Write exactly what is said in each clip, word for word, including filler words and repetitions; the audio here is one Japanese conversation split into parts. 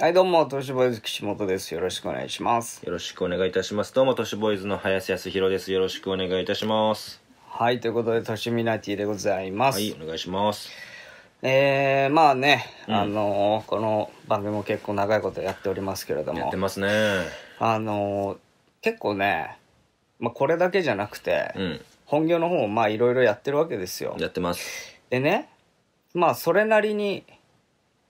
はいどうも、トシボーイズ岸本です。よろしくお願いします。よろしくお願いいたします。どうも、トシボーイズの林康弘です。よろしくお願いいたします。はい、ということで、トシミナティでございます。はい、お願いします。えー、まあね、うん、あの、この番組も結構長いことやっておりますけれども。やってますね。あの、結構ね、まあ、これだけじゃなくて、うん、本業の方もまあ、いろいろやってるわけですよ。やってます。でね、まあ、それなりに、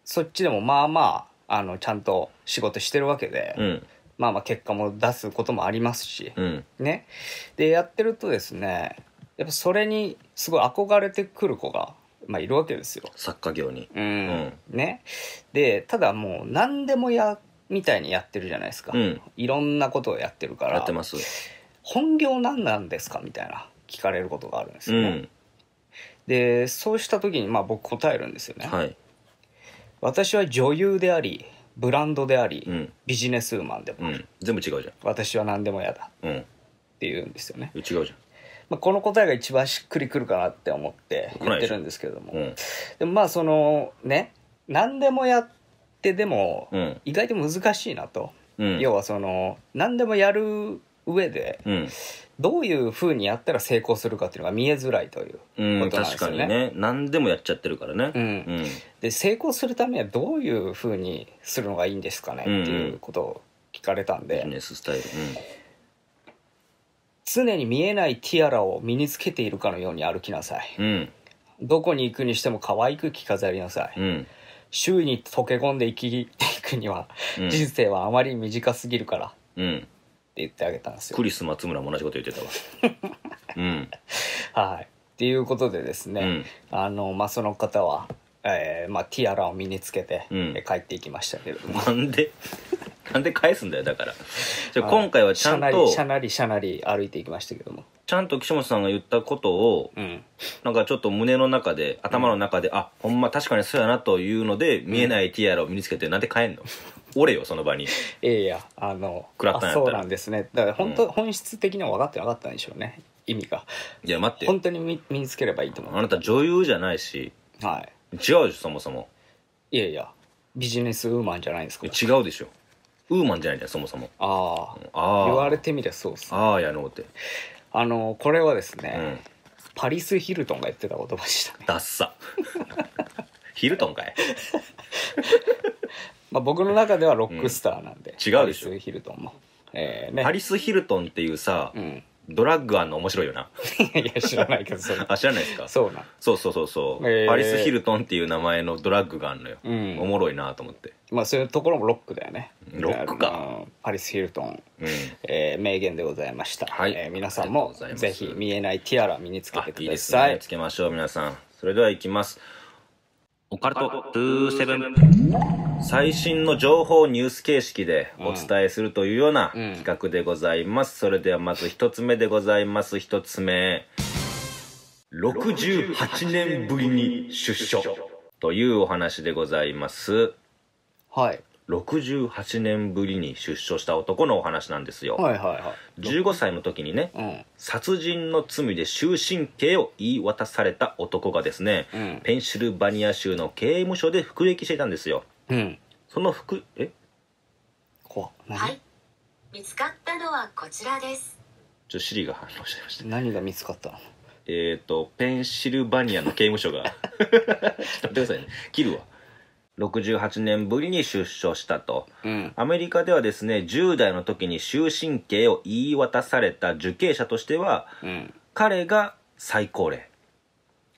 そっちでもまあまあ、あのちゃんと仕事してるわけで、うん、まあまあ結果も出すこともありますし、うん、ね。でやってるとですね、やっぱそれにすごい憧れてくる子が、まあ、いるわけですよ、作家業に。うん、うん、ね。でただもう何でもやみたいにやってるじゃないですか、うん、いろんなことをやってるから。やってます。本業何なんですかみたいな聞かれることがあるんですよね。うん、でそうした時にまあ僕答えるんですよね。はい。私は女優でありブランドであり、うん、ビジネスウーマンでもある、うん、全部違うじゃん。私は何でも嫌だ、うん、って言うんですよね。違うじゃん、まあ、この答えが一番しっくりくるかなって思って言ってるんですけれども、うん、でもまあそのね、何でもやってでも意外と難しいなと、うん、要はその何でもやる上で、うん、どういうふうにやったら成功するかっていうのが見えづらいということなんですよね。確かにね、何でもやっちゃってるからね、うんうん、で成功するためにはどういうふうにするのがいいんですかねっていうことを聞かれたんで、うんうん、ビジネススタイル、うん、常に見えないティアラを身につけているかのように歩きなさい、うん、どこに行くにしても可愛く着飾りなさい、うん、周囲に溶け込んで生きていくには、うん、人生はあまり短すぎるから、うんって言ってあげたんですよ。クリス松村も同じこと言ってたわ、うん、はい。っていうことでですね、うん、あのまあその方は、えーまあ、ティアラを身につけて、うん、帰っていきましたけれども、なんでなんで返すんだよ。だから今回はちゃんとしゃなりしゃなり歩いていきましたけども、ちゃんと岸本さんが言ったことを、うん、なんかちょっと胸の中で頭の中で、うん、あほんま確かにそうやなというので、うん、見えないティアラを身につけてなんで帰んの俺よ、その場に。いやいや、あのあそうなんですね。だから本当、うん、本質的には分かってなかったんでしょうね、意味が。いや待って、本当に 身, 身につければいいと思う。あなた女優じゃないし、はい、違うでしょそもそも。いやいや、ビジネスウーマンじゃないんですか。違うでしょ、ウーマンじゃないんだよそもそも。ああ、言われてみりゃそうっすね。ああやのうて、あのこれはですね、うん、パリス・ヒルトンが言ってた言葉でしたね。ダッサヒルトンかいまあ僕の中ではロックスターなんで、うん、違うでしょパリス・ヒルトンも、えーね、パリス・ヒルトンっていうさ、うん、ドラッグあんの面白いよな。いや知らないけどそれあ知らないですか。そうな、そうそうそうそう、えー、パリス・ヒルトンっていう名前のドラッグがあんのよ、うん、おもろいなと思って。まあそういうところもロックだよね。ロックか。パリス・ヒルトン、うん、えー、名言でございました、はい。えー、皆さんもぜひ見えないティアラ身につけてください。いいですね、身につけましょう皆さん。それではいきます。オカルトにじゅうなな、最新の情報をニュース形式でお伝えするというような企画でございます、うんうん。それではまず一つ目でございます。一つ目、ろくじゅうはちねんぶりに出所というお話でございます。はい、ろくじゅうはちねんぶりに出所した男のお話なんですよ、はいはいはい、じゅうごさいの時にね、うん、殺人の罪で終身刑を言い渡された男がですね、うん、ペンシルバニア州の刑務所で服役していたんですよ、うん、その服え怖っはい見つかったのはこちらです。ちょっとシリが反応しちゃいました。何が見つかったの。えっとペンシルバニアの刑務所がちょっと待ってくださいね、切るわ。ろくじゅうはちねんぶりに出所したと、うん、アメリカではですね、じゅうだいの時に終身刑を言い渡された受刑者としては、うん、彼が最高齢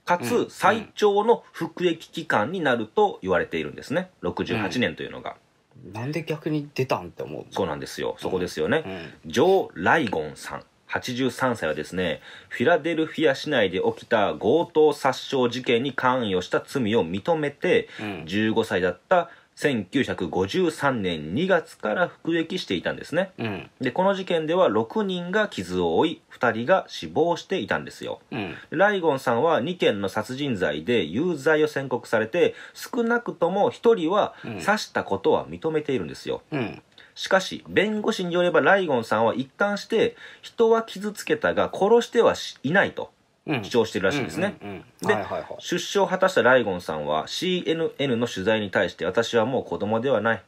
かつ最長の服役期間になると言われているんですね、ろくじゅうはちねんというのが、うん、なんで逆に出たんって思う。そうなんですよ、そこですよね、うんうん、ジョー・ライゴンさんはちじゅうさんさいはですね、フィラデルフィア市内で起きた強盗殺傷事件に関与した罪を認めて、うん、じゅうごさいだったせんきゅうひゃくごじゅうさんねんにがつから服役していたんですね、うん、でこの事件ではろくにんが傷を負いふたりが死亡していたんですよ、うん、ライゴンさんはにけんの殺人罪で有罪を宣告されて、少なくともひとりは刺したことは認めているんですよ、うんうん。しかし弁護士によればライゴンさんは一貫して人は傷つけたが殺してはいないと主張しているらしいんですね。で出所を果たしたライゴンさんは シーエヌエヌ の取材に対して、私はもう子供ではない、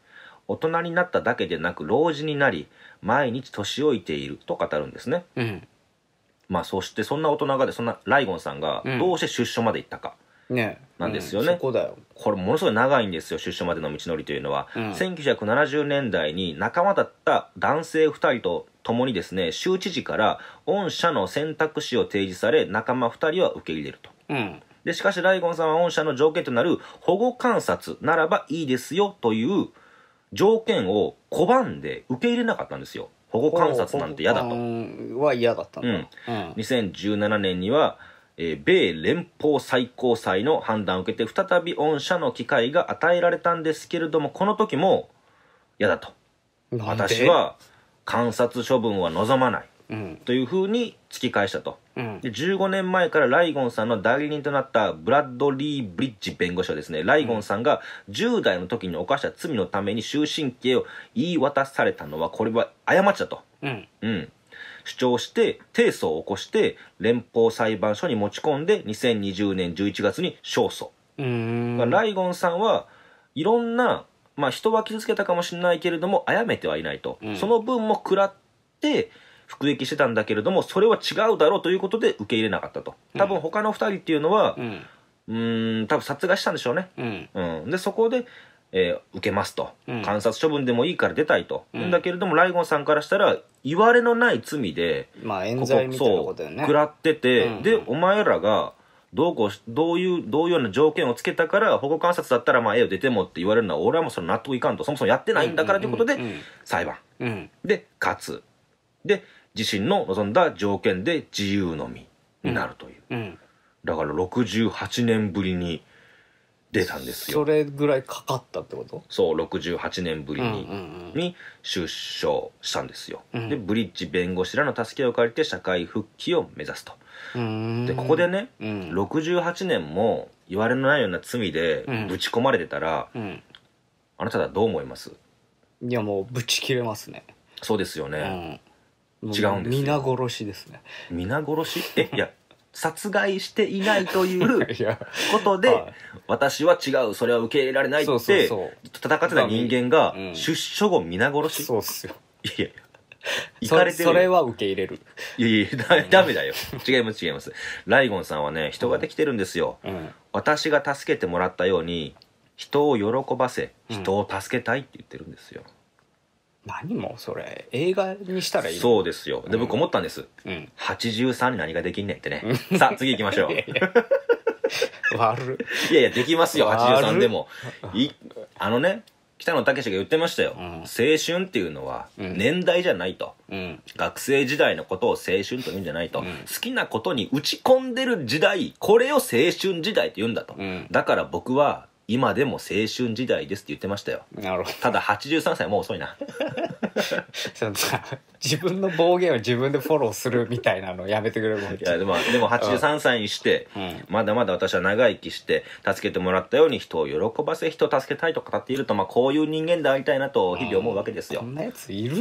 大人になっただけでなく老人になり毎日年老いていると語るんですね、うん、まあそしてそんな大人がでそんなライゴンさんがどうして出所まで行ったかなんですよね。これものすごい長いんですよ、出所までの道のりというのは、うん、せんきゅうひゃくななじゅうねんだいに仲間だった男性ふたりと共にですね州知事から御社の選択肢を提示され仲間ふたりは受け入れると、うん、でしかしライゴンさんは御社の条件となる保護観察ならばいいですよという条件を拒んで受け入れなかったんですよ。保護観察なんて嫌だとは嫌だったんだ、うんうん、にせんじゅうななねんにはえー、米連邦最高裁の判断を受けて再び御社の機会が与えられたんですけれども、この時も嫌だと、私は観察処分は望まない、うん、というふうに突き返したと、うん、でじゅうごねんまえからライゴンさんの代理人となったブラッドリー・ブリッジ弁護士はですね、ライゴンさんがじゅうだいの時に犯した罪のために終身刑を言い渡されたのはこれは過ちだと、うん、うん主張して提訴を起こして連邦裁判所に持ち込んでにせんにじゅうねんじゅういちがつに勝訴。うーん、ライゴンさんはいろんな、まあ、人は傷つけたかもしれないけれども殺めてはいないと、うん、その分も食らって服役してたんだけれどもそれは違うだろうということで受け入れなかったと。多分他のふたりっていうのは、うん、うーん多分殺害したんでしょうね、うんうん、でそこでえー、受けますと、うん、観察処分でもいいから出たいと、うん、だけれどもライゴンさんからしたらいわれのない罪でまあ冤罪みたいなことよね、食らってて、うんうん、でお前らがどうこうどういうどういうような条件をつけたから保護観察だったらまあええよ出てもって言われるのは俺はもうその納得いかんと、そもそもやってないんだからということで裁判、うんうん、で勝つで自身の望んだ条件で自由の身になるという、うんうん、だからろくじゅうはちねんぶりに出たんですよ。それぐらいかかったってこと？そう、ろくじゅうはちねんぶりに出所したんですよ、うん、でブリッジ弁護士らの助けを借りて社会復帰を目指すと。でここでね、うん、ろくじゅうはちねんも言われのないような罪でぶち込まれてたら、うんうん、あなたはどう思います？いやもうぶち切れますね。そうですよね、うん、違うんですよ、皆殺しですね。皆殺し？え、いや殺害していないということで、はい、私は違うそれは受け入れられないって戦ってた人間が出所後皆殺し、うん、そうっすよ。いやいやいかれてる。 そ, それは受け入れる。いやいや だ, ダメだよ、違います違います。ライゴンさんはね人ができてるんですよ、うん、私が助けてもらったように人を喜ばせ人を助けたいって言ってるんですよ、うん、何もそれ映画にしたらいい。そうですよ。で、うん、僕思ったんです、うん、はちじゅうさんに何ができんねんってねさあ次行きましょう。いやいや悪いやいやできますよはちじゅうさんでも。いあのね北野武が言ってましたよ、うん、青春っていうのは年代じゃないと、うん、学生時代のことを青春というんじゃないと、うん、好きなことに打ち込んでる時代これを青春時代と言うんだと、うん、だから僕は今でも青春時代ですって言ってましたよ。なるほど。ただはちじゅうさんさいもう遅いな自分の暴言を自分でフォローするみたいなのやめてくれるもん。いやでもでもはちじゅうさんさいにして、うん、まだまだ私は長生きして助けてもらったように人を喜ばせ人を助けたいと語っていると、まあ、こういう人間でありたいなと日々思うわけですよ。こんなやついる？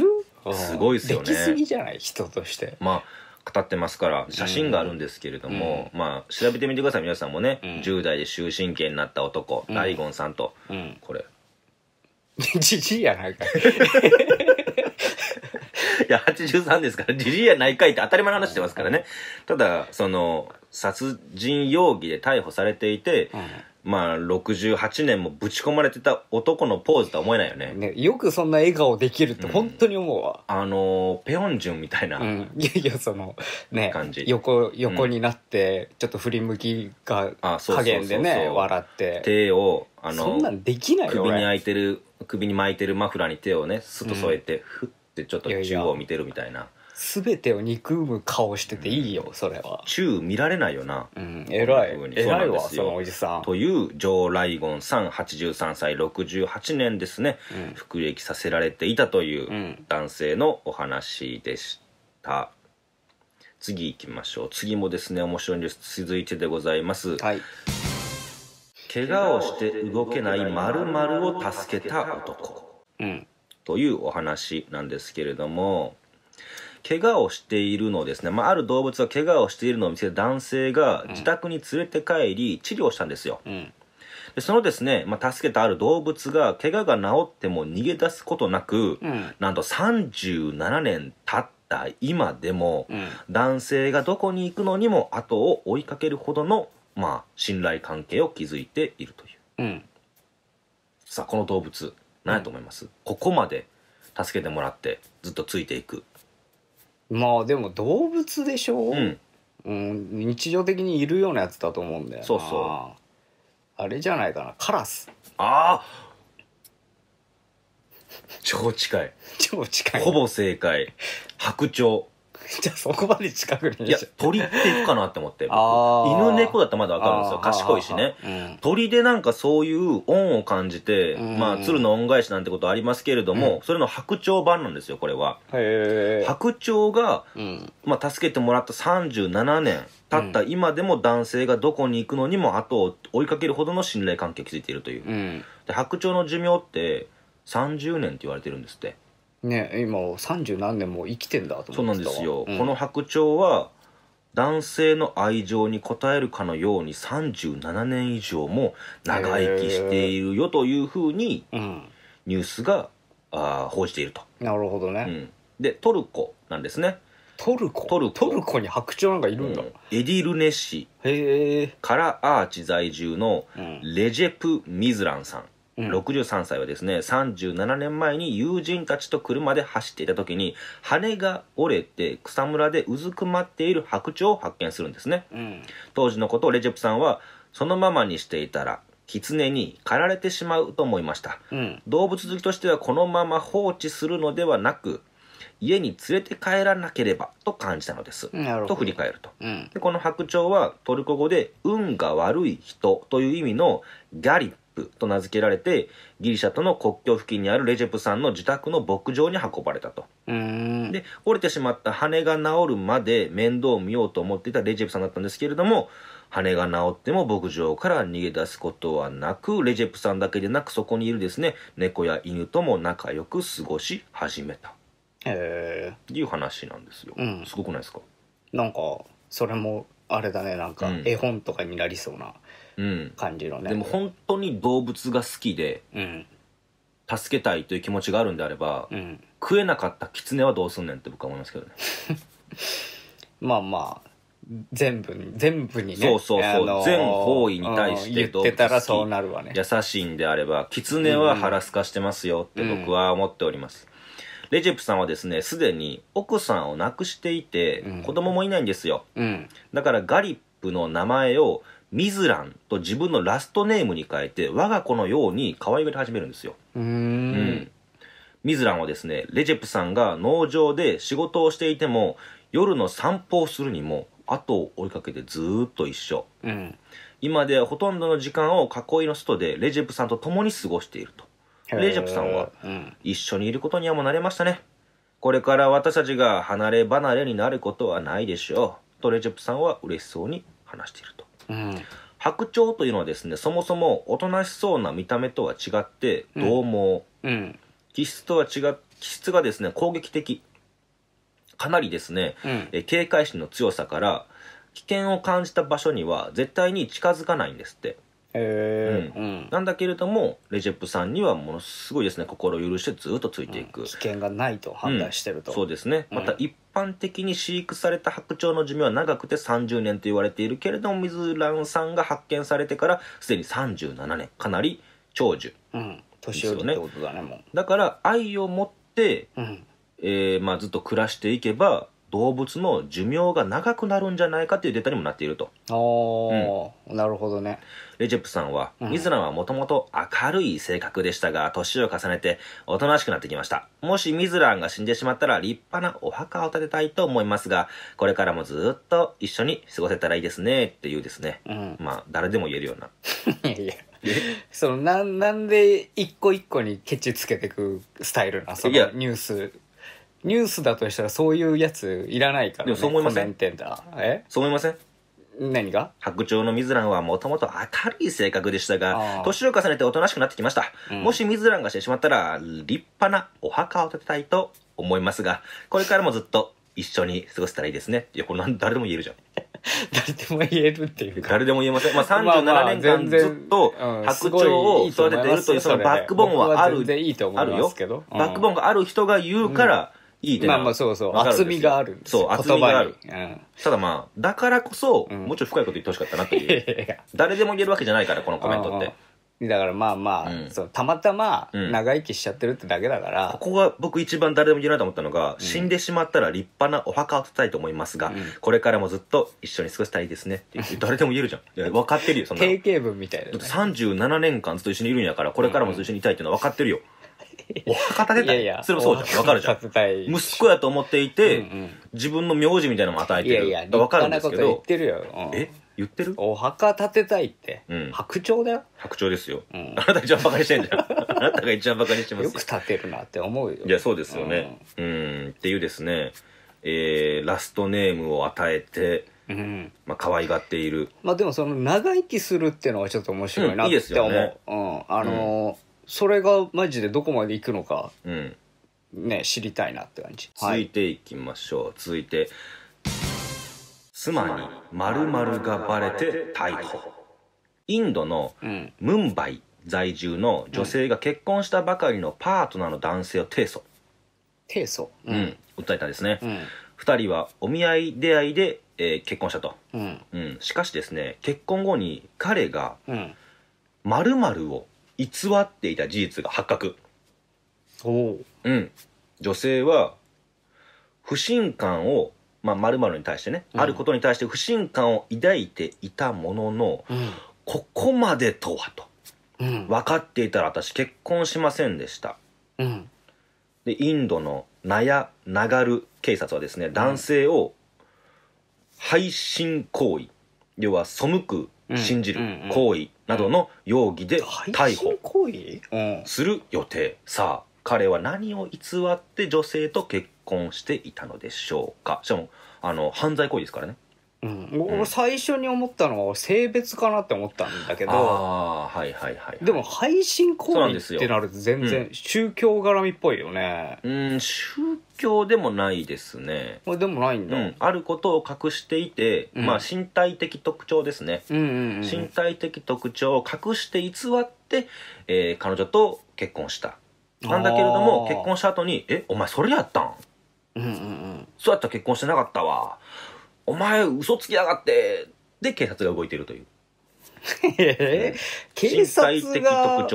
すごいですよね。できすぎじゃない人として。まあ語ってますから写真があるんですけれども、うん、まあ調べてみてください皆さんもね、うん、じゅうだいで終身刑になった男、うん、ライゴンさんと、うん、これじじいやないかいいやはちじゅうさんですからじじいやないかいって当たり前の話してますからね。ただその殺人容疑で逮捕されていて、うんまあろくじゅうはちねんもぶち込まれてた男のポーズとは思えないよね。ねよくそんな笑顔できるって本当に思うわ、うん、あのペヨンジュンみたいな、うん、いやいやそのね感じ 横, 横になって、うん、ちょっと振り向きが加減でね笑って手をあのそんなんできないよ。首に開いてる首に巻いてるマフラーに手をねスッと添えて、うん、フッてちょっと中央を見てるみたいな。いやいや全てを憎む顔してていいよ、うん、それは中見られないよな、うん、偉い偉いわそのおじさんというジョー・ライゴンさんはちじゅうさんさいろくじゅうはちねんですね、うん、服役させられていたという男性のお話でした、うん、次行きましょう。次もですね面白いニュース続いてでございます、はい、怪我をして動けない〇〇を助けた男、うん、というお話なんですけれども、怪我をしているのをですね、まあ、ある動物が怪我をしているのを見つけた男性が自宅に連れて帰り治療したんですよ、うん、でそのですね、まあ、助けたある動物が怪我が治っても逃げ出すことなく、うん、なんとさんじゅうななねん経った今でも、うん、男性がどこに行くのにも後を追いかけるほどの、まあ、信頼関係を築いているという、うん、さあこの動物何やと思います、うん、ここまで助けてもらってずっとついていく。まあでも動物でしょう、うんうん、日常的にいるようなやつだと思うんだよな。そうそう、あれじゃないかな、カラス。ああ超近い超近い、ほぼ正解。白鳥じゃあそこまで近くに。いや鳥っていくかなって思って犬猫だったらまだ分かるんですよ、賢いしね、うん、鳥でなんかそういう恩を感じて、うん、まあ鶴の恩返しなんてことありますけれども、うん、それの白鳥版なんですよこれは。へー。白鳥が、うん、まあ、助けてもらったさんじゅうななねん経った今でも男性がどこに行くのにも後を追いかけるほどの信頼関係を築いているという、うん、で白鳥の寿命ってさんじゅうねんって言われてるんですってね。今三十何年も生きてんだと思ってたわ。そうなんですよ、うん、この白鳥は男性の愛情に応えるかのようにさんじゅうななねん以上も長生きしているよというふうにニュースが、えーうん、あ報じていると。なるほどね、うん、でトルコなんですね。トルコトルコトルコに白鳥なんかいるんだ、うん、エディルネ市からアーチ在住のレジェプ・ミズランさんろくじゅうさんさいはですね、さんじゅうななねんまえに友人たちと車で走っていた時に羽が折れて草むらでうずくまっている白鳥を発見するんですね、うん、当時のことをレジェプさんはそのままにしていたら狐に狩られてしまうと思いました、うん、動物好きとしてはこのまま放置するのではなく家に連れて帰らなければと感じたのですと振り返ると、うん、でこの白鳥はトルコ語で運が悪い人という意味のギャリッと名付けられてギリシャとの国境付近にあるレジェプさんの自宅の牧場に運ばれたと。で折れてしまった羽が治るまで面倒を見ようと思っていたレジェプさんだったんですけれども、羽が治っても牧場から逃げ出すことはなく、レジェプさんだけでなくそこにいるですね猫や犬とも仲良く過ごし始めたへーいう話なんですよ、うん、すごくないですか。なんかそれもあれだね、なんか絵本とかになりそうな、うんうん、感じのね。でも本当に動物が好きで、うん、助けたいという気持ちがあるんであれば、うん、食えなかったキツネはどうすんねんって僕は思いますけどねまあまあ全部に全部にね、そうそうそう、あのー、全方位に対して動物好き、うん、言ってたらそうなるわね。優しいんであればキツネは腹すかしてますよって僕は思っております、うん、レジェプさんはですねすでに奥さんを亡くしていて、うん、子供もいないんですよ、うん、だからガリップの名前をミズランと自分のラストネームに変えて我が子のように可愛がり始めるんですよ。うーん、うん、ミズランはですねレジェプさんが農場で仕事をしていても夜の散歩をするにも後を追いかけてずーっと一緒、うん、今ではほとんどの時間を囲いの外でレジェプさんと共に過ごしていると。レジェプさんは、うん、一緒にいることにはもう慣れましたね。これから私たちが離れ離れになることはないでしょうとレジェプさんは嬉しそうに話していると。うん、白鳥というのはですねそもそもおとなしそうな見た目とは違って獰猛、うんうん、気質とは違う気質がですね攻撃的、かなりですね、うん、え警戒心の強さから危険を感じた場所には絶対に近づかないんですって。へー、うんうん、なんだけれどもレジェプさんにはものすごいですね心を許してずっとついていく、うん、危険がないと判断してると、うん、そうですね、うん、また一般的に飼育された白鳥の寿命は長くてさんじゅうねんと言われているけれどもミズランさんが発見されてからすでにさんじゅうななねん、かなり長寿、うん、年寄りってことだね。もうだから愛を持って、うんえーまあ、ずっと暮らしていけば動物の寿命が長くなるんじゃないかというデータにもなっていると。ああ、うん、なるほどね。レジェプさんは、うん、ミズランはもともと明るい性格でしたが年を重ねておとなしくなってきました。もしミズランが死んでしまったら立派なお墓を建てたいと思いますがこれからもずっと一緒に過ごせたらいいですねっていうですね、うん、まあ誰でも言えるような。いやいやその な, なんで一個一個にケチつけてくスタイルなそのニュースニュースだとしたらそういうやついらないから、ね、でもそう思いません。えそう思いません。何が？白鳥のミズランはもともと明るい性格でしたが年を重ねておとなしくなってきました、うん、もしミズランがしてしまったら立派なお墓を建てたいと思いますがこれからもずっと一緒に過ごせたらいいですね。いやこれ誰でも言えるじゃん誰でも言えるっていうか誰でも言えません、まあ、さんじゅうななねんかんずっと白鳥を育てているというそのバックボーンはあるよ、バックボーンがある人が言うからいいって、まあまあそうそう、厚みがあるんですよ、そう厚みがある、うん、ただまあだからこそ、うん、もうちょっと深いこと言ってほしかったなっていう誰でも言えるわけじゃないからこのコメントってだからまあまあ、うん、そうたまたま長生きしちゃってるってだけだから、うん、ここが僕一番誰でも言えないと思ったのが、うん、死んでしまったら立派なお墓を建てたいと思いますが、うん、これからもずっと一緒に過ごしたいですねって言って誰でも言えるじゃんいや分かってるよそんな定型文みたいな、ね、さんじゅうななねんかんずっと一緒にいるんやからこれからもずっと一緒にいたいっていうのは分かってるよ、お墓建てたい、いやいやそれもそうじゃん分かるじゃん、息子やと思っていて、うんうん、自分の名字みたいなのも与えてる、いやいや分かるんですけど立派なこと言ってるよ、うん、え言ってる、お墓建てたいって、うん、白鳥だよ、白鳥ですよ、うん、あなた一番バカにしてんじゃんあなたが一番バカにしてますよ、よく建てるなって思うよ、いやそうですよね、うん、うんっていうですね、えー、ラストネームを与えて、うんまあ、可愛がっている、まあでもその長生きするっていうのはちょっと面白いなって思う、うんいいねうん、あのーうん、それがマジでどこまでいくのか、うん、ね知りたいなって感じ、続いていきましょう、はい、続いて妻に〇〇がバレて逮捕。インドのムンバイ在住の女性が結婚したばかりのパートナーの男性を提訴、提訴、うんうん、訴えたんですね、うん、ふたりはお見合い出会いで、えー、結婚したと、うんうん、しかしですね結婚後に彼が〇〇を偽っていた事実が発覚、お、うん、女性は不信感をまあ、〇〇に対してね、うん、あることに対して不信感を抱いていたものの、うん、ここまでとはと、うん、分かっていたら私結婚しませんでした、うん、でインドのナヤナガル警察はですね男性を背信行為、うん、要は背く信じる行為などの容疑で逮捕する予定、うん、さあ彼は何を偽って女性と結婚していたのでしょうか。しかもあの犯罪行為ですからね、うんうん、俺最初に思ったのは性別かなって思ったんだけど、あ、はいはいはいはい、でも背信行為ってなると全然宗教絡みっぽいよね、うんうん、宗教でもないですね、でもないんだ、うん、あることを隠していて、うん、まあ身体的特徴ですね、うんうんうん、身体的特徴を隠して偽って、えー、彼女と結婚したなんだけれども結婚した後にえお前それやったん、うんうんうん、そうやったら結婚してなかったわお前嘘つきやがってで警察が動いているというえーうん、警察が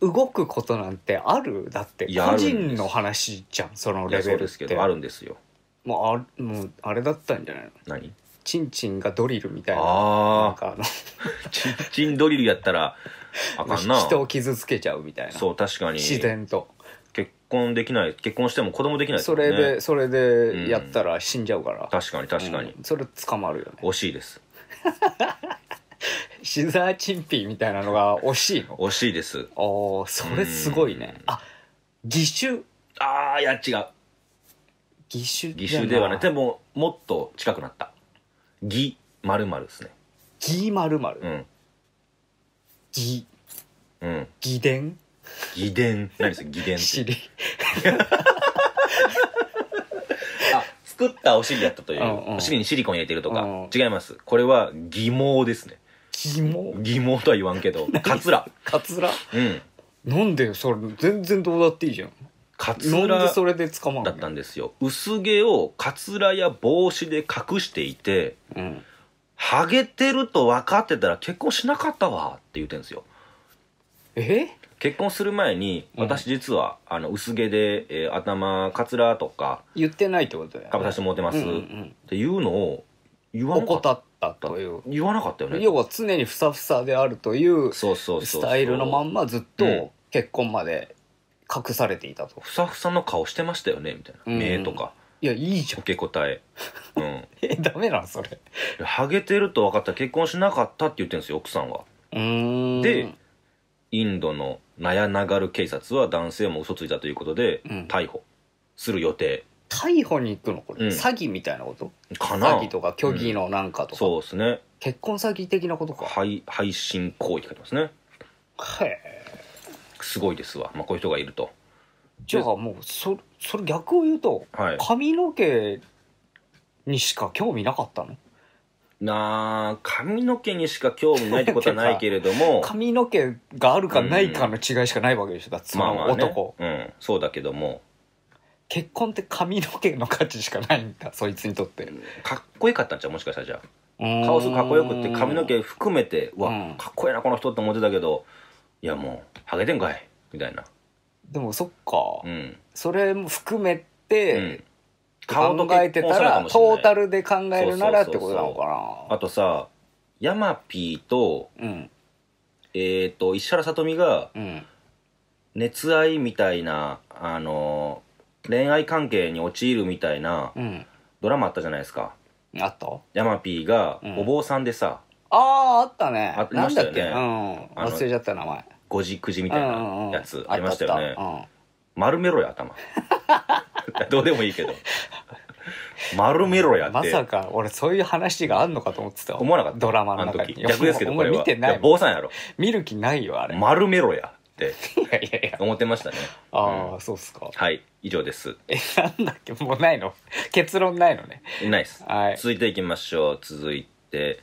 動くことなんてある、だって個人の話じゃんそのレベルって、いやそうですけどあるんですよ、もう あ, もうあれだったんじゃないの、何チンチンがドリルみたい な, あなんかあのチンチンドリルやったらあかんな人を傷つけちゃうみたいな、そう確かに自然と結婚できない、結婚しても子供できない、ね、それでそれでやったら死んじゃうから、うん、確かに確かに、うん、それ捕まるよね、惜しいですシザーチンピーみたいなのが惜しいの、惜しいです、おーそれすごいね、うん、あ義手、あーいや違う義手義手ではね、でももっと近くなった義〇〇ですね、義〇〇、うん義、うん、義伝偽伝、何ですか偽伝って知りあ作ったお尻やったという、うんうん、お尻にシリコン入れてるとか、うん、違います、これは偽毛ですね、偽毛、偽毛とは言わんけどカツラ、カツラ、うん、なんでそれ全然どうだっていいじゃん、カツラそれで捕まんだったんですよ、薄毛をカツラや帽子で隠していて、うん、ハゲてると分かってたら結婚しなかったわって言ってんですよ、え結婚する前に私実は、うん、あの薄毛で、えー、頭カツラとか言ってないってことだよね、かぶさせてもらってます、うんうん、っていうのを言わなかった、怠ったという、言わなかったよね、要は常にふさふさであるというスタイルのまんまずっと結婚まで隠されていたと、ふさふさの顔してましたよねみたいな、うん、目とか、いやいいじゃん受け答え、うん、えダメなんそれ、ハゲてると分かったら結婚しなかったって言ってるんですよ奥さんは、うーんでインドのナヤナガル警察は男性も嘘ついたということで、うん、逮捕する予定、逮捕に行くのこれ、うん、詐欺みたいなことかな、詐欺とか虚偽のなんかとか、うん、そうですね、結婚詐欺的なことか、配信行為って書いてますね、へえすごいですわ、まあ、こういう人がいると、じゃあもう そ, それ逆を言うと、はい、髪の毛にしか興味なかったの、なあ、髪の毛にしか興味ないってことはないけれども髪の毛があるかないかの違いしかないわけでしょ、だってその男、まあまあね、うん、そうだけども結婚って髪の毛の価値しかないんだ、そいつにとって。かっこよかったんちゃう、もしかしたら。じゃあ顔すごくかっこよくって髪の毛含めて、うわ、うん、かっこいいなこの人って思ってたけど、いやもうハゲてんかいみたいな。でもそっか、うん、それも含めて、うん、顔と考えてたらトータルで考えるならってことなのかな。そうそうそう。あとさ、ヤマピーと、うん、えっと石原さとみが、うん、熱愛みたいな、あの恋愛関係に陥るみたいな、うん、ドラマあったじゃないですか。あった？ヤマピーがお坊さんでさ、うん、あああったね。ありましたよね。うん、忘れちゃった名前。ごじくじみたいなやつありましたよね。うん、丸めろや頭。どうでもいいけど丸めろやって。まさか俺そういう話があんのかと思ってた。思わなかった、ドラマの中に。逆ですけどこれは見てない。坊さんやろ、見る気ないよあれ。丸めろやって思ってましたね。ああそうっすか。はい、以上です。え、なんだっけ、もうないの、結論ないのね。ないです。続いていきましょう。続いて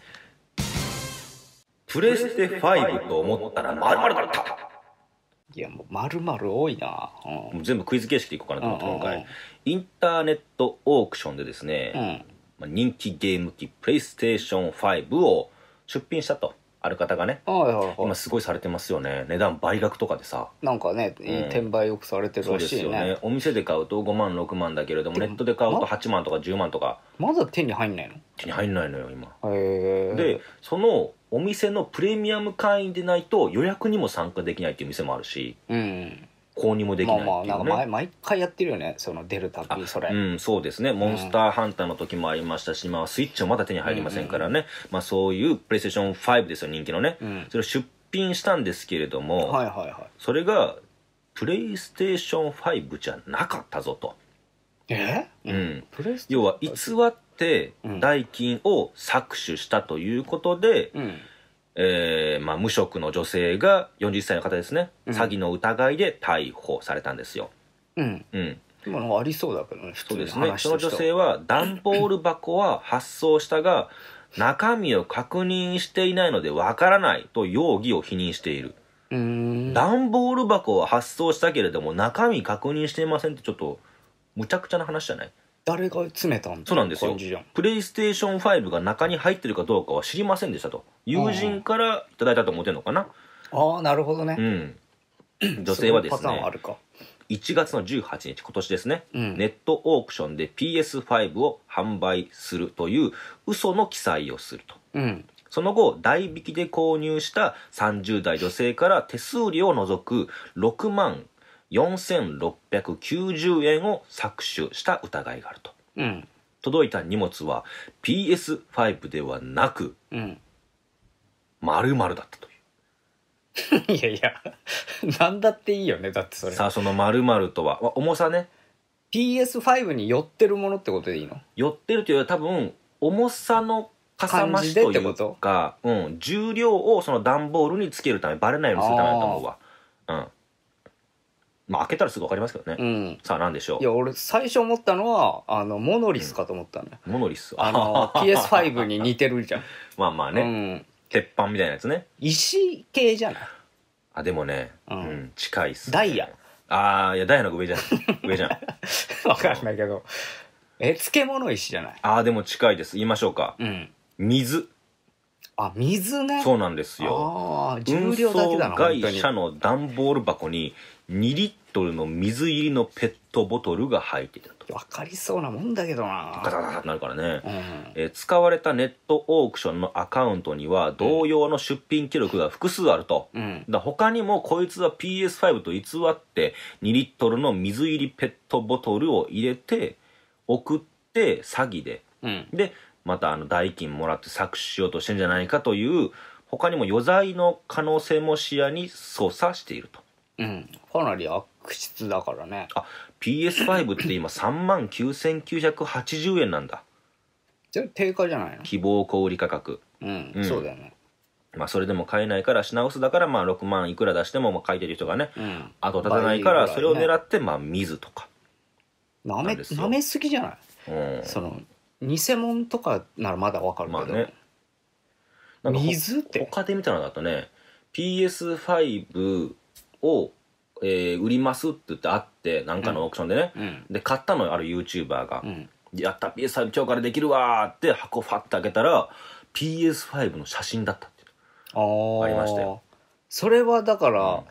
プレステファイブと思ったら丸々だった。いやもう丸々多いな、うん、もう全部クイズ形式でいこうかなと思って今回インターネットオークションでですね、うん、まあ人気ゲーム機プレイステーションファイブを出品したと、ある方がね。今すごいされてますよね、値段倍額とかでさ。なんかね、うん、いい転売よくされてるらしい ね, ねお店で買うとごまんろくまんだけれども、ネットで買うとはちまんとかじゅうまんとか。まだ手に入んないの。手に入んないのよ今。でそのお店のプレミアム会員でないと予約にも参加できないっていう店もあるし、うん、購入もできないっていうね。まあまあなんか毎回やってるよね、その出るたびにそれ。うん、そうですね。モンスターハンターの時もありましたし、まあスイッチもまだ手に入りませんからね。まあそういうプレイステーションファイブですよ、人気のね。うん、それを出品したんですけれども、それがプレイステーションファイブじゃなかったぞと。え？うん。要は偽って代金を搾取したということで、うん、えー、まあ無職の女性がよんじゅっさいの方ですね、うん、詐欺の疑いで逮捕されたんですよ。うん。うん。今のありそうだけどね。そうですね。その女性は段ボール箱は発送したが中身を確認していないのでわからないと容疑を否認している。うん。段ボール箱は発送したけれども中身確認していませんってちょっと。むちゃくちゃな話じゃない？誰が詰めたんだって。そうなんですよ。プレイステーションファイブが中に入ってるかどうかは知りませんでしたと、友人からいただいたと思ってるのかな。ああなるほどね。うん、女性はですねいちがつのじゅうはちにち、今年ですね、うん、ネットオークションで ピーエスファイブ を販売するという嘘の記載をすると、うん、その後代引きで購入したさんじゅうだい女性から手数料を除くろくまんよんせんろっぴゃくきゅうじゅうえんを搾取した疑いがあると、うん、届いた荷物は ピーエスファイブ ではなく、うん、丸々だったという。いやいや何だっていいよね、だってそれ。さあその丸々とは、まあ、重さね。 ピーエスファイブ に寄ってるものってことでいいの？寄ってるというよりは多分重さのかさ増しというか、うん、重量をその段ボールにつけるため、バレないようにするためだと思うわ。うん。まあ開けたらすぐ分かりますけどね、うん、さあ何でしょう。いや俺最初思ったのはあのモノリスかと思ったんだ、うん、モノリスあのピーエスファイブ に似てるじゃん。まあまあね、うん、鉄板みたいなやつね。石系じゃない？あでもね、うんうん、近いっす、ね、ダイヤ。ああいやダイヤの上じゃん、上じゃん。分かんないけど、え漬物石じゃない？ああでも近いです。言いましょうか、うん、水。あ、水ね。そうなんですよ。運送会社の段ボール箱ににリットルの水入りのペットボトルが入っていたと。分かりそうなもんだけどな。ガタガタってなるからね、うん、えー、使われたネットオークションのアカウントには同様の出品記録が複数あると、うん、だ他にもこいつは ピーエスファイブ と偽ってにリットルの水入りペットボトルを入れて送って詐欺で、うん、でまたあの代金もらって搾取しようとしてんじゃないかという他にも余罪の可能性も視野に捜査していると。うん、かなり悪質だからね。あ ピーエスファイブ って今さんまんきゅうせんきゅうひゃくはちじゅうえんなんだ。じゃあ定価じゃないの、希望小売価格。うん、うん、そうだよね。まあそれでも買えないから品薄だから、まあろくまんいくら出してももう買いてる人がね、うん、後立たないからそれを狙ってまあ水とかなめすぎじゃない、うん、その偽物とかならまだわかるけど、まあね、なんか水って他で見たらだとね ピーエスファイブ を、えー、売りますって言ってあってなんかのオークションでね、うん、で買ったのよある YouTuber が、うん、やった ピーエスファイブ 今日からできるわーって箱ファッて開けたら ピーエスファイブ の写真だったっていうのがありましたよ。それはだから、うん、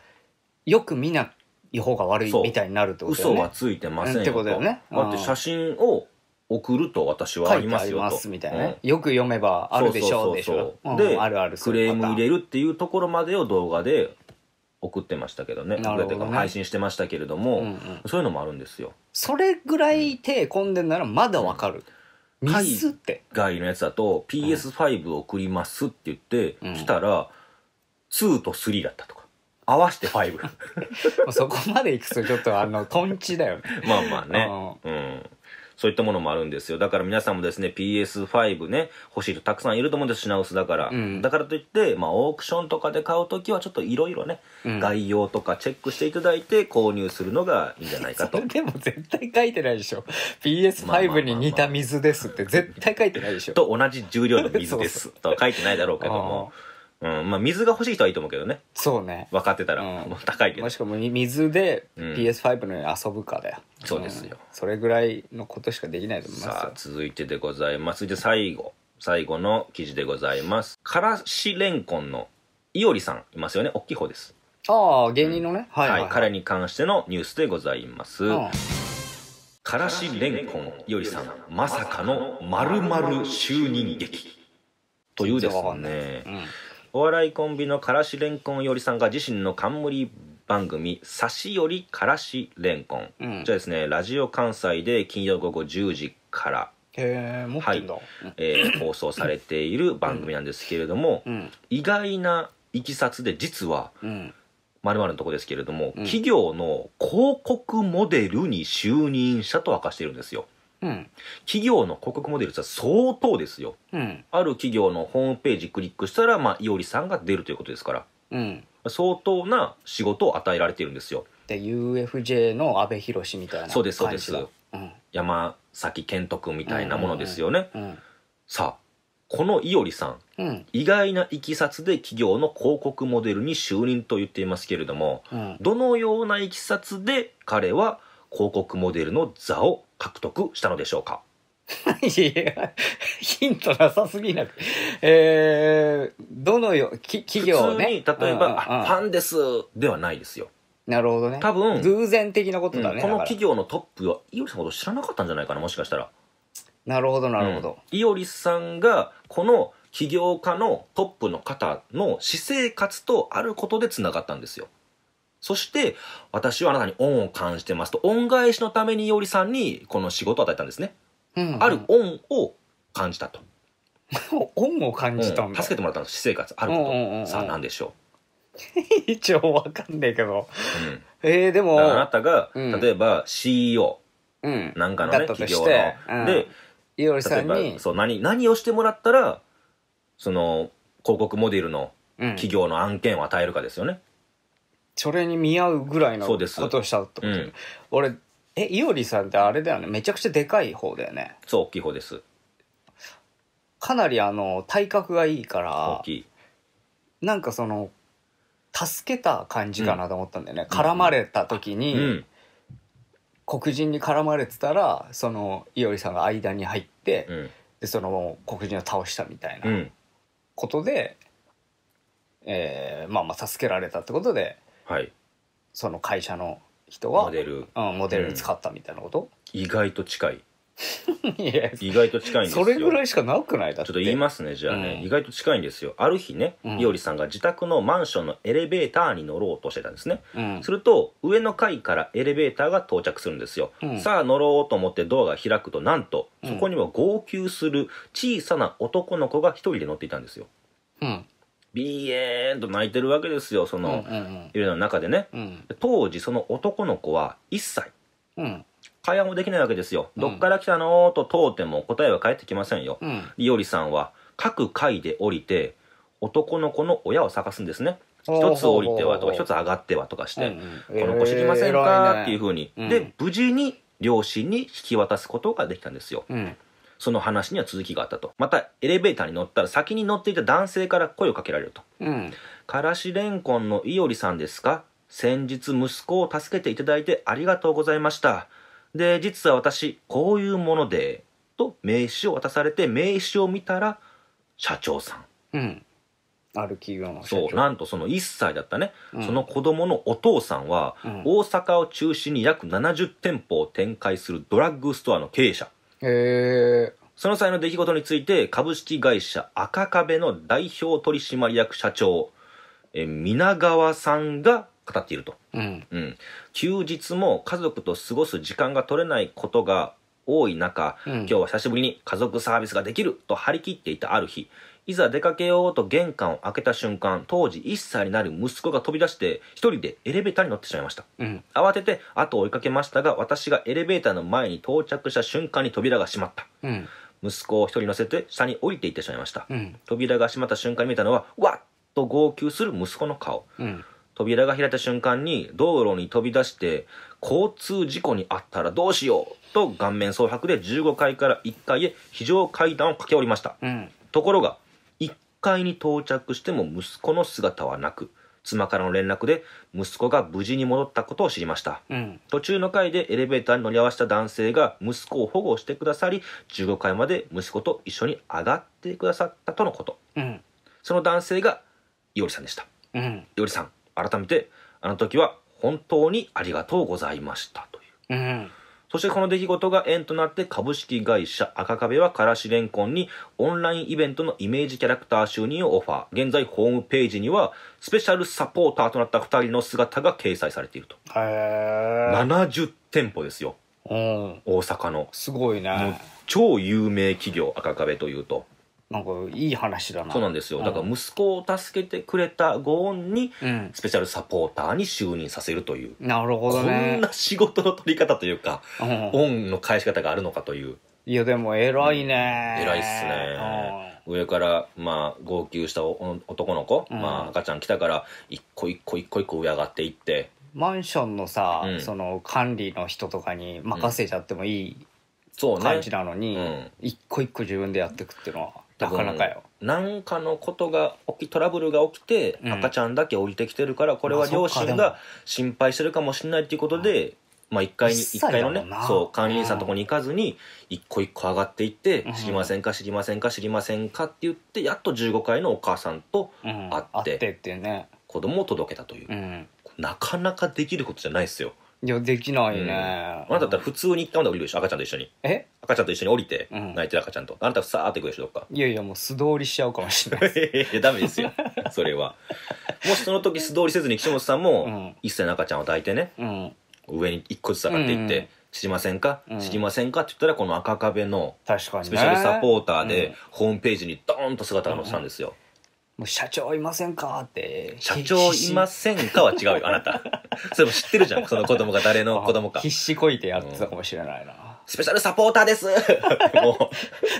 よく見ない方が悪いみたいになるってことだよね。嘘はついてませんよってことだよね。だって写真を送ると私はありますよとますみたいな、ねうん、よく読めばあるでしょうでしょであるあるクレーム入れるっていうところまでを動画で送ってましたけどね。なるほどね。配信してましたけれども、うんうん、そういうのもあるんですよ。それぐらい手込んでんならまだわかる、うん、海外のやつだと ピーエスファイブ 送りますって言って来たらにとさんだったとか合わせてご そこまでいくとちょっとあのトンチだよねまあまあね、うん、そういったものもあるんですよ。だから皆さんもですね ピーエスファイブ ね欲しい人たくさんいると思うんです。品薄だから、うん、だからといって、まあ、オークションとかで買うときはちょっといろいろね、うん、概要とかチェックしていただいて購入するのがいいんじゃないかと。それでも絶対書いてないでしょ ピーエスファイブ に似た水ですって絶対書いてないでしょと同じ重量の水ですとは書いてないだろうけどもうんまあ、水が欲しい人はいいと思うけどね。そうね分かってたら、うん、高いけどもしくは水で ピーエスファイブ のように遊ぶかだよ、うん、そうですよ、うん、それぐらいのことしかできないと思いますよ。さあ続いてでございます。続いて最後最後の記事でございます。からしれんこんのいおりさんいますよね。大きい方です。ああ芸人のね、うん、はい、はいはい、彼に関してのニュースでございます。ああからしれんこんいおりさんまさかの丸々就任劇というですね、うんお笑いコンビのからしれんこんいおりさんが自身の冠番組「さしよりからしれんこん」うん、じゃあですねラジオ関西で金曜午後じゅうじから放送されている番組なんですけれども、うんうん、意外ないきさつで実はまるまるのとこですけれども、うん、企業の広告モデルに就任したと明かしているんですよ。うん、企業の広告モデルって相当ですよ、うん、ある企業のホームページクリックしたら、まあ、いおりさんが出るということですから、うん、相当な仕事を与えられているんですよ。で ユーエフジェー の阿部寛みたいな感じだ。そうですそうです、うん、山崎賢人君みたいなものですよね、うんうんうん、さあこのいおりさん、うん、意外ないきさつで企業の広告モデルに就任と言っていますけれども、うん、どのようないきさつで彼は広告モデルの座を獲得したのでしょうか。いやヒントなさすぎなく、えー、どのよき企業ね普通に例えば、うんうんうん、あファンですではないですよ。なるほどね。多分偶然的なことだね、うん、この企業のトップはいおりさんのこと知らなかったんじゃないかなもしかしたら。なるほどなるほど、うん、いおりさんがこの起業家のトップの方の私生活とあることでつながったんですよ。そして私はあなたに恩を感じてますと恩返しのためにいおりさんにこの仕事を与えたんですね、うんうん、ある恩を感じたと恩を感じたんだ、うん、助けてもらったの私生活あること、うんうんうん、さあ何でしょう一応分かんないけど、うん、えー、でもあなたが、うん、例えば シーイーオー なんかのね、うん、企業の、うん、でいおりさんにそう 何, 何をしてもらったらその広告モデルの企業の案件を与えるかですよね、うんそれに見合うぐらいのことをしたってこと、うん、俺えいおりさんってあれだよねめちゃくちゃでかい方だよね。そう大きい方です。かなりあの体格がいいから大きいなんかその助けた感じかなと思ったんだよね、うん、絡まれた時に、うん、黒人に絡まれてたらそのいおりさんが間に入って、うん、でその黒人を倒したみたいなことで、うんえー、まあまあ助けられたってことではい、その会社の人はモデル、うん、モデル使ったみたいなこと、うん、意外と近い意外と近いんですよ。それぐらいしかなくないだってちょっと言いますねじゃあね、うん、意外と近いんですよ。ある日ね、うん、いおりさんが自宅のマンションのエレベーターに乗ろうとしてたんですね、うん、すると上の階からエレベーターが到着するんですよ、うん、さあ乗ろうと思ってドアが開くとなんとそこには号泣する小さな男の子が一人で乗っていたんですよ、うんビエーンと泣いてるわけですよそのいるの中でね、うんうん、当時その男の子はいっさい、うん、会話もできないわけですよ、うん、どっから来たのと問うても答えは返ってきませんよ、うん、いおりさんは各階で降りて男の子の親を探すんですね。一つ降りてはとか一つ上がってはとかして、うんうん、この子知りませんか、えー、っていう風に、うん、で無事に両親に引き渡すことができたんですよ、うん、その話には続きがあったと。またエレベーターに乗ったら先に乗っていた男性から声をかけられると、うん、からしれんこんのいおりさんですか、先日息子を助けていただいてありがとうございました、で実は私こういうものでと名刺を渡されて、名刺を見たら社長さん、うん、ある企業の社長、そうなんとそのいっさいだったね、うん、その子供のお父さんは、うん、大阪を中心に約ななじゅってんぽを展開するドラッグストアの経営者。へー。その際の出来事について株式会社赤壁の代表取締役社長え皆川さんが語っていると、うんうん、休日も家族と過ごす時間が取れないことが多い中、うん、今日は久しぶりに家族サービスができると張り切っていたある日、いざ出かけようと玄関を開けた瞬間、当時いっさいになる息子が飛び出して一人でエレベーターに乗ってしまいました、うん、慌てて後を追いかけましたが、私がエレベーターの前に到着した瞬間に扉が閉まった、うん、息子を一人乗せて下に降りていってしまいました、うん、扉が閉まった瞬間に見たのはわっと号泣する息子の顔、うん扉が開いた瞬間に道路に飛び出して交通事故に遭ったらどうしようと顔面蒼白でじゅうごかいからいっかいへ非常階段を駆け下りました、うん、ところがいっかいに到着しても息子の姿はなく、妻からの連絡で息子が無事に戻ったことを知りました、うん、途中の階でエレベーターに乗り合わせた男性が息子を保護してくださり、じゅうごかいまで息子と一緒に上がってくださったとのこと、うん、その男性がいおりさんでした、うん、いおりさん改めてあの時は本当にありがとうございましたという、うん、そしてこの出来事が縁となって株式会社赤壁はからしれんこんにオンラインイベントのイメージキャラクター就任をオファー、現在ホームページにはスペシャルサポーターとなったふたりの姿が掲載されていると。へー。ななじゅってんぽですよ、うん、大阪のすごいね、超有名企業赤壁というとなんかいい話だな。そうなんですよ、だから息子を助けてくれたご恩に、うん、スペシャルサポーターに就任させるという。なるほどね。こんな仕事の取り方というか、うん、恩の返し方があるのかという。いやでも偉いね、うん、偉いっすね、うん、上からまあ号泣したお男の子、うんまあ、赤ちゃん来たから一個一個一個一個上上がっていってマンションのさ、うん、その管理の人とかに任せちゃってもいい感じなのに、そうね、うん、一個一個自分でやっていくっていうのはなかなかよ。何かのことが起き、トラブルが起きて、うん、赤ちゃんだけ降りてきてるから、これは両親が心配してるかもしれないということで、まあ一回に一回のね、そう管理員さんのとこに行かずに一個一個上がっていって、うん、知りませんか知りませんか知りませんかって言ってやっとじゅうごかいのお母さんと会って、うん、会ってね、子供を届けたという、うん、なかなかできることじゃないですよ。いやできないね、うん、あなただったら普通にいっかいまで降りるでしょ、赤ちゃんと一緒に。え赤ちゃんと一緒に降りて、うん、泣いてる赤ちゃんとあなたさーって行くでしょどっか。いやいやもう素通りしちゃうかもしれないですいやダメですよそれは。もしその時素通りせずに岸本さんもいっさいの赤ちゃんを抱いてね、うん、上にいっこずつ上がっていって、うん、知りませんか、うん、知りませんかって言ったらこの赤壁のスペシャルサポーターでホームページにドーンと姿が載ったんですよ、うんもう社長いませんかって。社長いませんかは違うよあなたそれも知ってるじゃん、その子供が誰の子供か。必死こいてやってたかもしれないな、うん、スペシャルサポーターですもう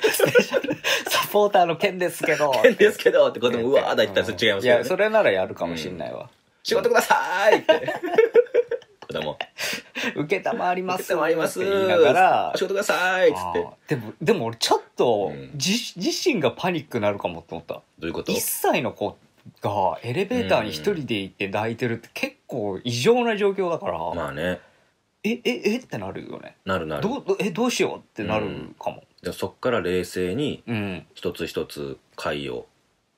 スペシャルサポーターの件ですけど件ですけどって子供うわーだ言ったらそれ違いますよね、うん、いやそれならやるかもしれないわ、うん、仕事くださーいって子供受けたまわりますって言いながら仕事くださいっつって。でもでも俺ちょっと、うん、自, 自身がパニックになるかもって思った。どういうこと？いっさいの子がエレベーターに一人で行って抱いてるって結構異常な状況だから、うん、まあねえええってなるよね。なるなる。どうえどうしようってなるかも、うん、でそっから冷静に一つ一つ解を、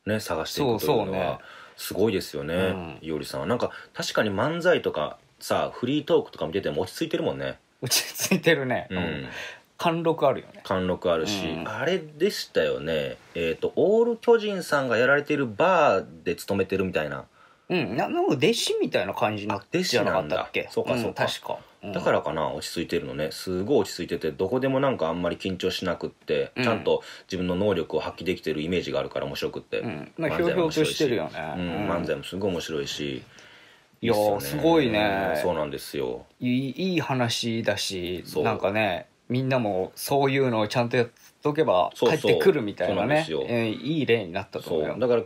ね、探していくというのはすごいですよね、うん、いおりさんは。なんか確かに漫才とかさあフリートークとか見てても落ち着いてるもんね。落ち着いてるね、うん、貫禄あるよね。貫禄あるし、うん、あれでしたよね、えーとオール巨人さんがやられてるバーで勤めてるみたいな、うん、な, なんか弟子みたいな感じになってじゃなかったっけ。そうかそうか、うん、確か、うん、だからかな落ち着いてるのね。すごい落ち着いててどこでもなんかあんまり緊張しなくって、うん、ちゃんと自分の能力を発揮できてるイメージがあるから面白くって、うん、まあひょうひょうとしてるよね、うん、漫才もすごい面白いし。いやーすごいね。そうなんですよ。いい、いい話だしなんかねみんなもそういうのをちゃんとやっとけば帰ってくるみたいなね、いい例になったと思うよ。そうだから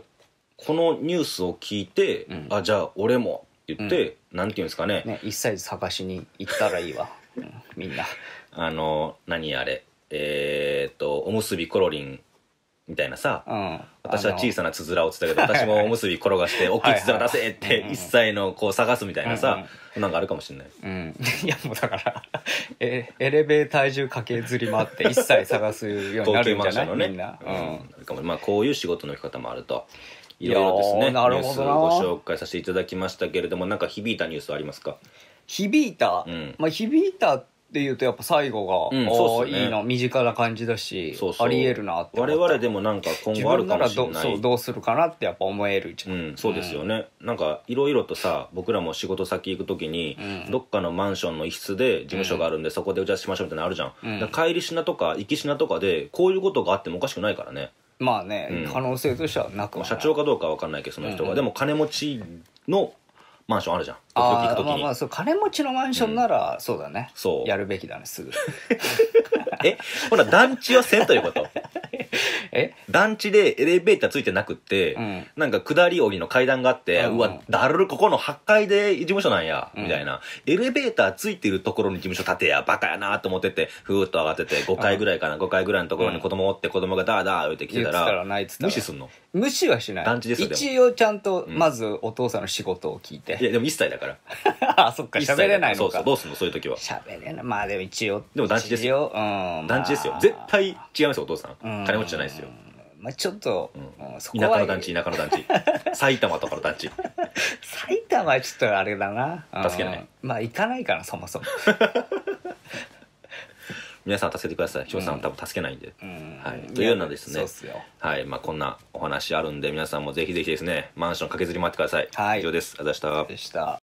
このニュースを聞いて、うん、あじゃあ俺もって言って、うん、なんていうんですかね、ね一切探しに行ったらいいわ、うん、みんなあの何あれえー、っとおむすびコロリンみたいなさ、うん、私は小さなつづらをつったけど私もおむすび転がして大きいつづら出せって一切のこう探すみたいなさ、うんうん、なんかあるかもしれない、うん、いやもうだからえエレベー体重かけずり回って一切探すようになるんじゃないの、ね、みんな、うんうん、まあこういう仕事の生き方もあるといろいろですね。なるほどな。ニュースをご紹介させていただきましたけれども、なんか響いたニュースありますか？響いた、うん、まあ響いたっていうとやっぱ最後が、うんそうね、いいな身近な感じだしそうそうありえるなって思った。我々でもなんか今後あるかもしれない。自分なら ど, そうどうするかなってやっぱ思えるじゃん、うん、そうですよね、うん、なんかいろいろとさ僕らも仕事先行く時に、うん、どっかのマンションの一室で事務所があるんで、うん、そこで打ち合わせしましょうみたいなのあるじゃん、うん、だから帰り品とか行き品とかでこういうことがあってもおかしくないからね。まあね、うん、可能性としてはなくはない。社長かどうかは分かんないけどその人が、うんうん、でも金持ちのマンションあるじゃん。ああまあまあそう金持ちのマンションなら、うん、そうだね。そうやるべきだねすぐ。えほら団地はせんということ。え団地でエレベーターついてなくって、うん、なんか下り降りの階段があって、うんうん、うわだるここのはちかいで事務所なんや、うん、みたいなエレベーターついてるところに事務所建てやバカやなと思っててふーっと上がっててごかいぐらいかな、うん、ごかいぐらいのところに子供おって子供がダーダー言ってきてたら無視すんの？無視はしない。団地ですよ。一応ちゃんとまずお父さんの仕事を聞いて、うん、いやでもいっさいだからあそっか喋れないのか。そうそうどうすんのそういう時は喋れない。まあでも一応でも団地ですよ、うんまあ、団地ですよ絶対違いますよお父さん、うん、金持ちじゃないですよ、うん、まあちょっと、うん、そこは田舎の団地田舎の団地埼玉とかの団地埼玉はちょっとあれだな、うん、助けない。まあ行かないからそもそも皆さん助けてください。ひょうさんは多分助けないんで、うんはい、というようなですねそうっすよ、はいまあ、こんなお話あるんで皆さんもぜひぜひですねマンション駆けずり回ってください、はい、以上です。ありがとうございました。